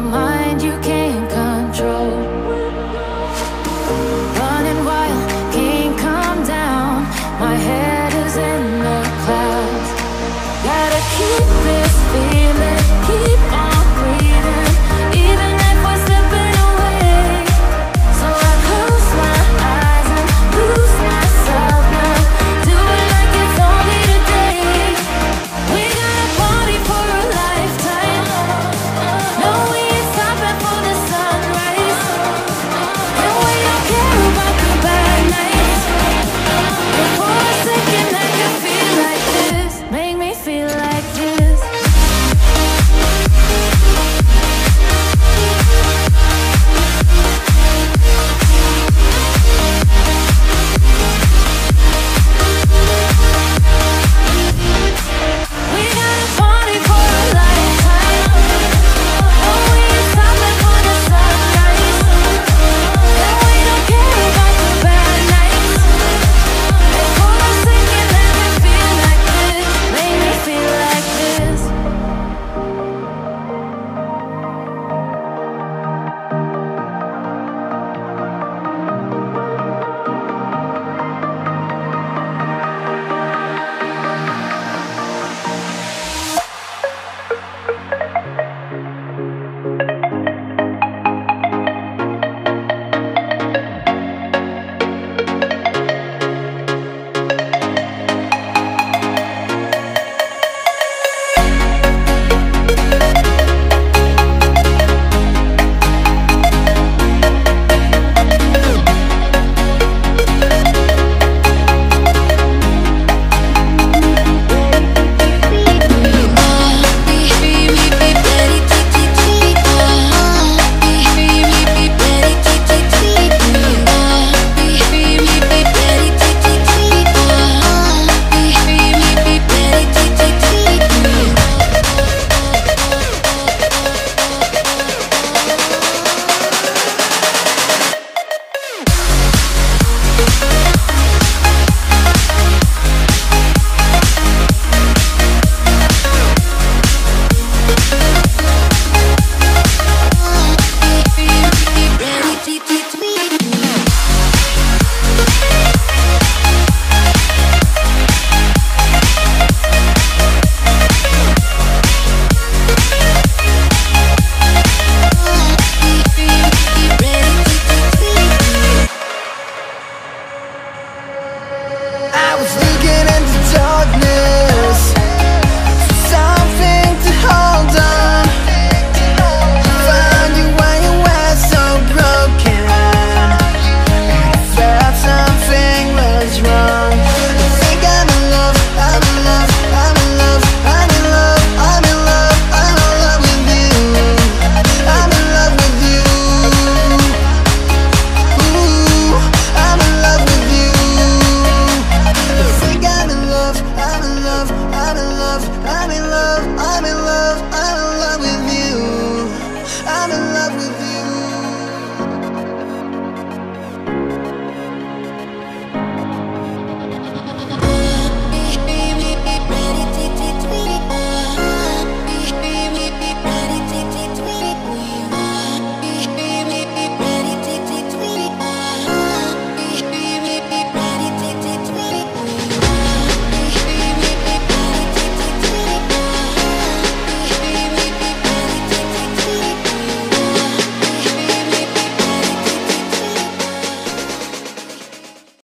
my mind.